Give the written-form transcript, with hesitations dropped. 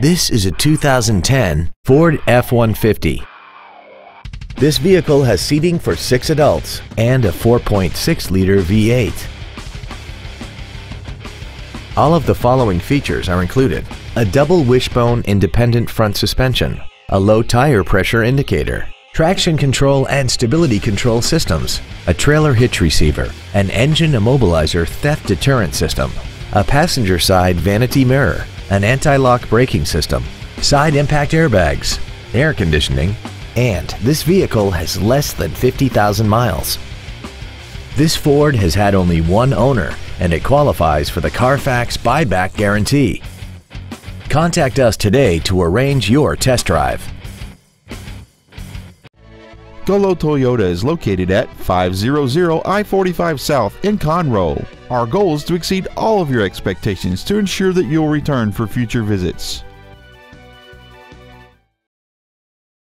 This is a 2010 Ford F-150. This vehicle has seating for 6 adults and a 4.6-liter V8. All of the following features are included: a double wishbone independent front suspension, a low tire pressure indicator, traction control and stability control systems, a trailer hitch receiver, an engine immobilizer theft deterrent system, a passenger side vanity mirror, an anti-lock braking system, side impact airbags, air conditioning, and this vehicle has less than 50,000 miles. This Ford has had only one owner and it qualifies for the Carfax buyback guarantee. Contact us today to arrange your test drive. Gullo Toyota is located at 500 I-45 South in Conroe. Our goal is to exceed all of your expectations to ensure that you'll return for future visits.